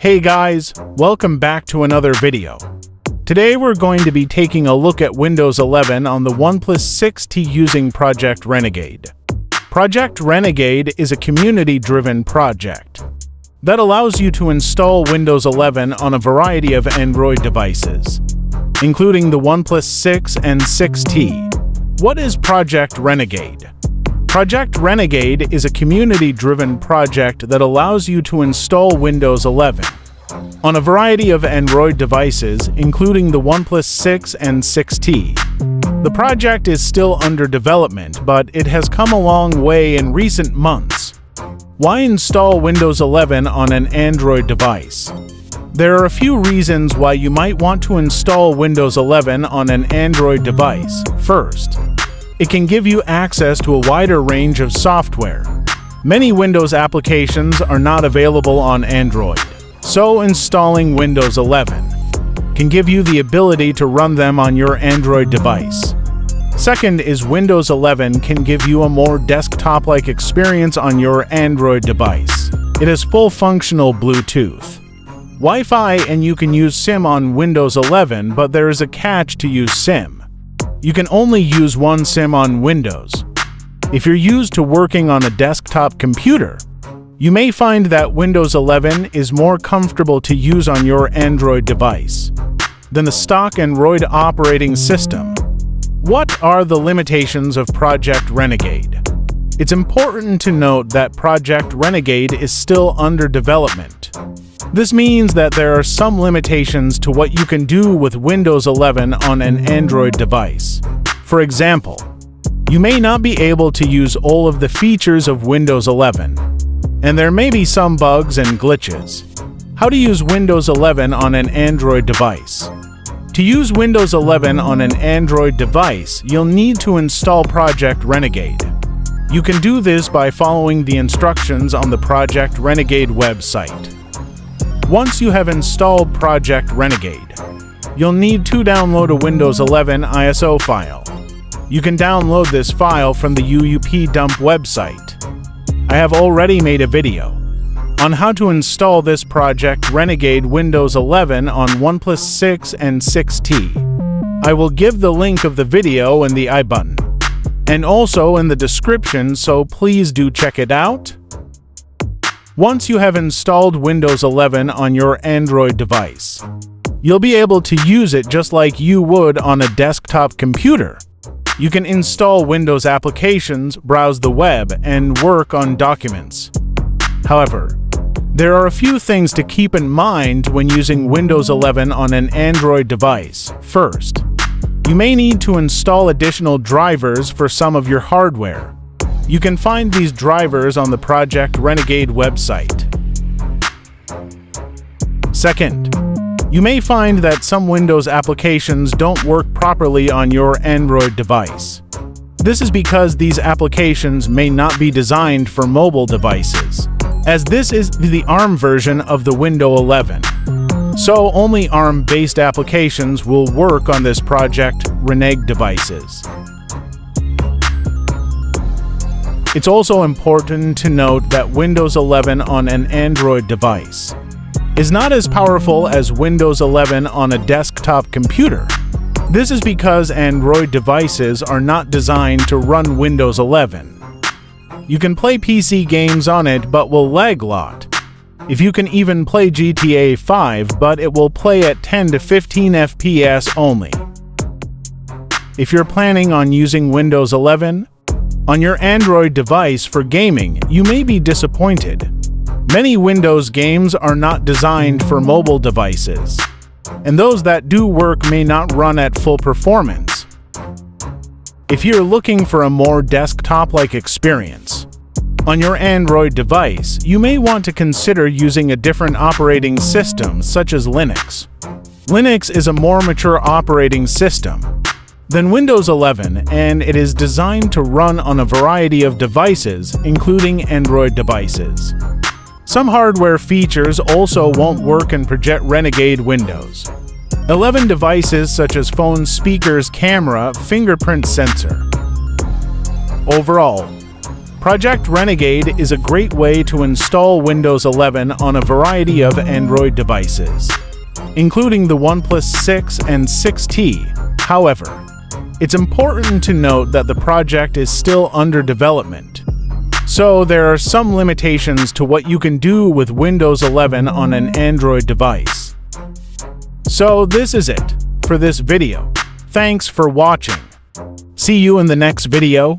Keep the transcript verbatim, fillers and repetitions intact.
Hey guys, welcome back to another video. Today we're going to be taking a look at Windows eleven on the OnePlus six T using Project Renegade. Project Renegade is a community-driven project that allows you to install Windows eleven on a variety of Android devices, including the OnePlus six and six T. What is Project Renegade? Project Renegade is a community-driven project that allows you to install Windows eleven on a variety of Android devices, including the OnePlus six and six T. The project is still under development, but it has come a long way in recent months. Why install Windows eleven on an Android device? There are a few reasons why you might want to install Windows eleven on an Android device. First, it can give you access to a wider range of software. Many Windows applications are not available on Android, so installing Windows eleven can give you the ability to run them on your Android device. Second is Windows eleven can give you a more desktop-like experience on your Android device. It has full functional Bluetooth, Wi-Fi, and you can use SIM on Windows eleven, but there is a catch to use SIM. You can only use one SIM on Windows. If you're used to working on a desktop computer, you may find that Windows eleven is more comfortable to use on your Android device than the stock Android operating system. What are the limitations of Project Renegade? It's important to note that Project Renegade is still under development. This means that there are some limitations to what you can do with Windows eleven on an Android device. For example, you may not be able to use all of the features of Windows eleven, and there may be some bugs and glitches. How to use Windows eleven on an Android device? To use Windows eleven on an Android device, you'll need to install Project Renegade. You can do this by following the instructions on the Project Renegade website. Once you have installed Project Renegade, you'll need to download a Windows eleven I S O file. You can download this file from the U U P Dump website. I have already made a video on how to install this Project Renegade Windows eleven on OnePlus six and six T. I will give the link of the video in the I button and also in the description, so please do check it out. Once you have installed Windows eleven on your Android device, you'll be able to use it just like you would on a desktop computer. You can install Windows applications, browse the web, and work on documents. However, there are a few things to keep in mind when using Windows eleven on an Android device. First, you may need to install additional drivers for some of your hardware. You can find these drivers on the Project Renegade website. Second, you may find that some Windows applications don't work properly on your Android device. This is because these applications may not be designed for mobile devices, as this is the ARM version of the Windows eleven. So only ARM-based applications will work on this Project Renegade devices. It's also important to note that Windows eleven on an Android device is not as powerful as Windows eleven on a desktop computer. This is because Android devices are not designed to run Windows eleven. You can play P C games on it, but will lag a lot. If you can even play G T A five, but it will play at ten to fifteen F P S only. If you're planning on using Windows eleven on your Android device for gaming, you may be disappointed. Many Windows games are not designed for mobile devices, and those that do work may not run at full performance. If you're looking for a more desktop-like experience on your Android device, you may want to consider using a different operating system, such as Linux. Linux is a more mature operating system than Windows eleven, and it is designed to run on a variety of devices, including Android devices. Some hardware features also won't work in Project Renegade Windows eleven devices, such as phone, speakers, camera, fingerprint sensor. Overall, Project Renegade is a great way to install Windows eleven on a variety of Android devices, including the OnePlus six and six T. However, it's important to note that the project is still under development, so there are some limitations to what you can do with Windows eleven on an Android device. So this is it for this video. Thanks for watching. See you in the next video.